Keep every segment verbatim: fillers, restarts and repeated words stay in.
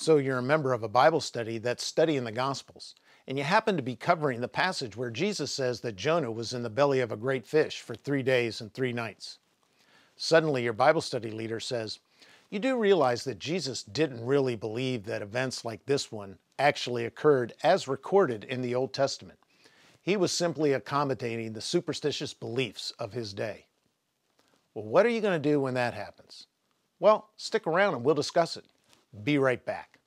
So you're a member of a Bible study that's studying the Gospels, and you happen to be covering the passage where Jesus says that Jonah was in the belly of a great fish for three days and three nights. Suddenly your Bible study leader says, "You do realize that Jesus didn't really believe that events like this one actually occurred as recorded in the Old Testament. He was simply accommodating the superstitious beliefs of his day." Well, what are you going to do when that happens? Well, stick around and we'll discuss it. Be right back.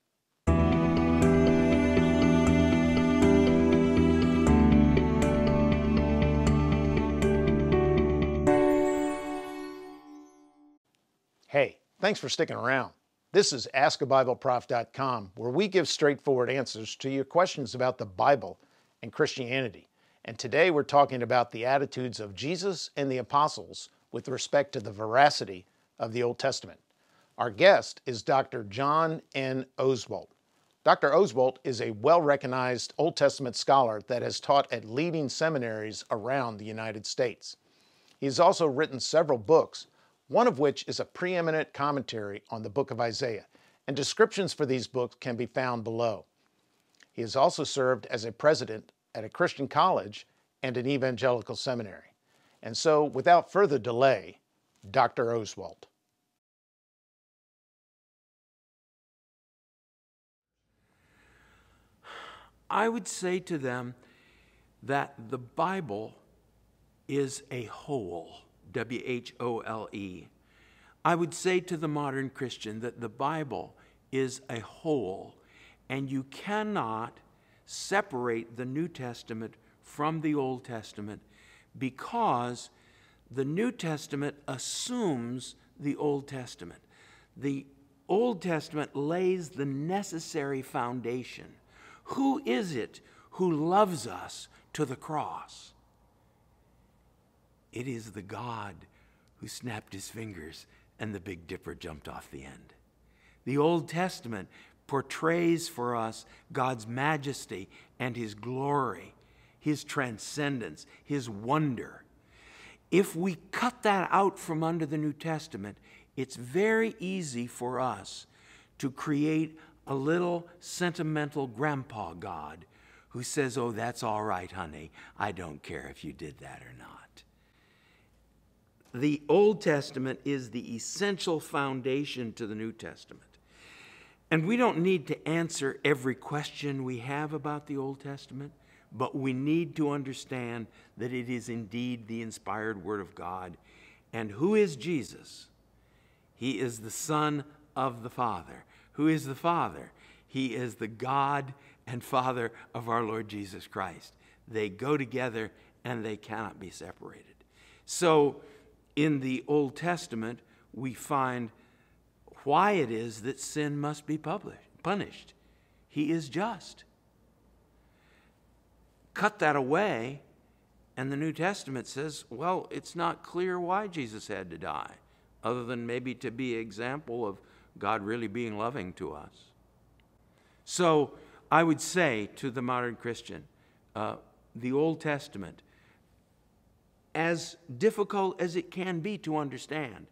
Hey, thanks for sticking around. This is ask a bible prof dot com, where we give straightforward answers to your questions about the Bible and Christianity. And today we're talking about the attitudes of Jesus and the apostles with respect to the veracity of the Old Testament. Our guest is Doctor John N. Oswalt. Doctor Oswalt is a well-recognized Old Testament scholar that has taught at leading seminaries around the United States. He has also written several books, one of which is a preeminent commentary on the book of Isaiah, and descriptions for these books can be found below. He has also served as a president at a Christian college and an evangelical seminary. And so, without further delay, Doctor Oswalt. I would say to them that the Bible is a whole, W H O L E. I would say to the modern Christian that the Bible is a whole, and you cannot separate the New Testament from the Old Testament, because the New Testament assumes the Old Testament. The Old Testament lays the necessary foundation. Who is it who loves us to the cross? It is the God who snapped his fingers and the Big Dipper jumped off the end. The Old Testament portrays for us God's majesty and his glory, his transcendence, his wonder. If we cut that out from under the New Testament, it's very easy for us to create a little sentimental grandpa God who says, "Oh, that's all right, honey. I don't care if you did that or not." The Old Testament is the essential foundation to the New Testament. And we don't need to answer every question we have about the Old Testament, but we need to understand that it is indeed the inspired Word of God. And who is Jesus? He is the Son of the Father. Who is the Father? He is the God and Father of our Lord Jesus Christ. They go together and they cannot be separated. So in the Old Testament, we find why it is that sin must be punished. He is just. Cut that away, and the New Testament says, well, it's not clear why Jesus had to die, other than maybe to be an example of God really being loving to us. So I would say to the modern Christian, uh, the Old Testament, as difficult as it can be to understand,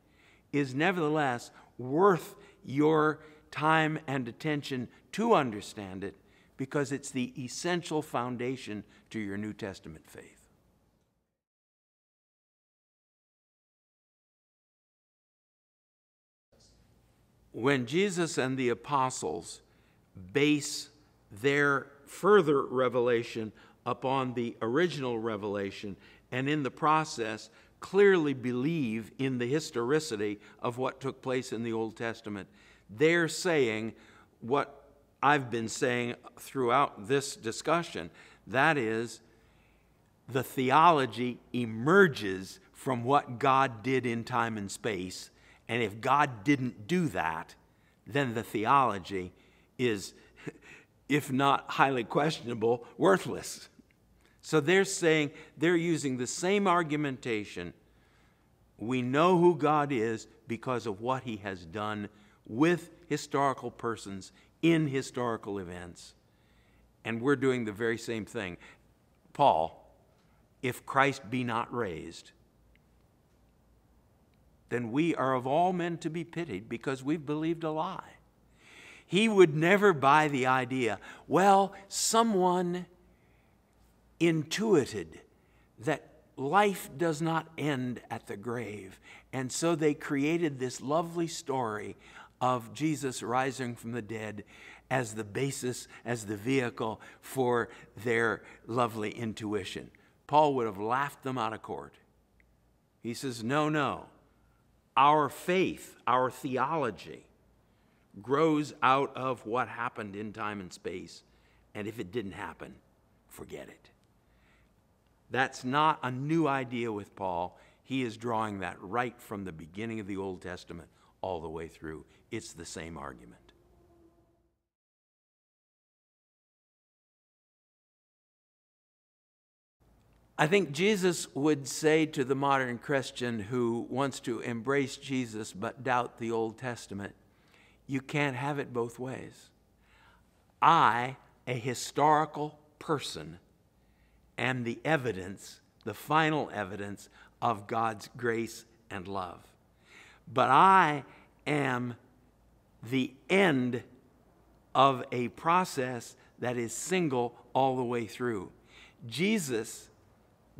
is nevertheless worth your time and attention to understand it, because it's the essential foundation to your New Testament faith. When Jesus and the apostles base their further revelation upon the original revelation, and in the process clearly believe in the historicity of what took place in the Old Testament, they're saying what I've been saying throughout this discussion, that is, the theology emerges from what God did in time and space. And if God didn't do that, then the theology is, if not highly questionable, worthless. So they're saying, they're using the same argumentation. We know who God is because of what he has done with historical persons in historical events. And we're doing the very same thing. Paul, if Christ be not raised, then we are of all men to be pitied, because we've believed a lie. He would never buy the idea, well, someone intuited that life does not end at the grave. And so they created this lovely story of Jesus rising from the dead as the basis, as the vehicle for their lovely intuition. Paul would have laughed them out of court. He says, no, no. Our faith, our theology grows out of what happened in time and space. And if it didn't happen, forget it. That's not a new idea with Paul. He is drawing that right from the beginning of the Old Testament all the way through. It's the same argument. I think Jesus would say to the modern Christian who wants to embrace Jesus but doubt the Old Testament, you can't have it both ways. I, a historical person, am the evidence, the final evidence of God's grace and love. But I am the end of a process that is single all the way through. Jesus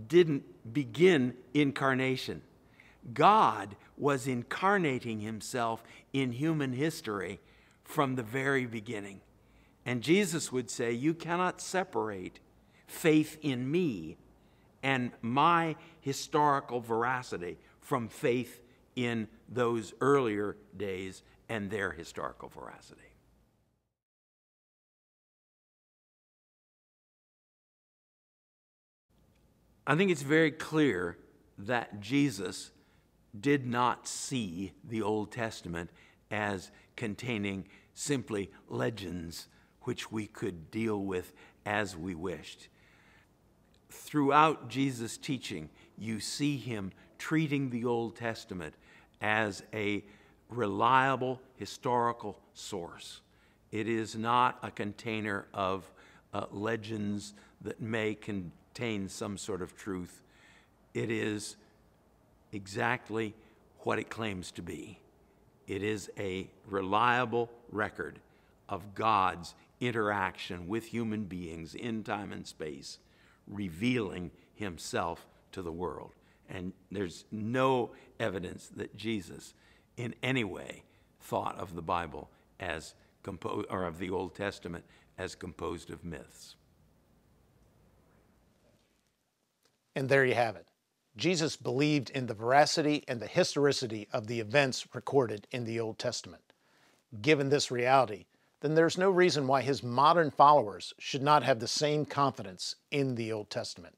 didn't begin incarnation. God was incarnating himself in human history from the very beginning. And Jesus would say, you cannot separate faith in me and my historical veracity from faith in those earlier days and their historical veracity. I think it's very clear that Jesus did not see the Old Testament as containing simply legends which we could deal with as we wished. Throughout Jesus' teaching, you see him treating the Old Testament as a reliable historical source. It is not a container of uh, legends that may contain some sort of truth. It is exactly what it claims to be. It is a reliable record of God's interaction with human beings in time and space, revealing himself to the world. And there's no evidence that Jesus in any way thought of the Bible as composed, or of the Old Testament as composed of myths. And there you have it. Jesus believed in the veracity and the historicity of the events recorded in the Old Testament. Given this reality, then there's no reason why his modern followers should not have the same confidence in the Old Testament.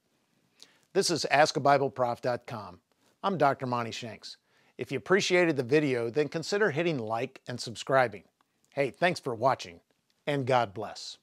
This is ask a bible prof dot com. I'm Doctor Monty Shanks. If you appreciated the video, then consider hitting like and subscribing. Hey, thanks for watching, and God bless.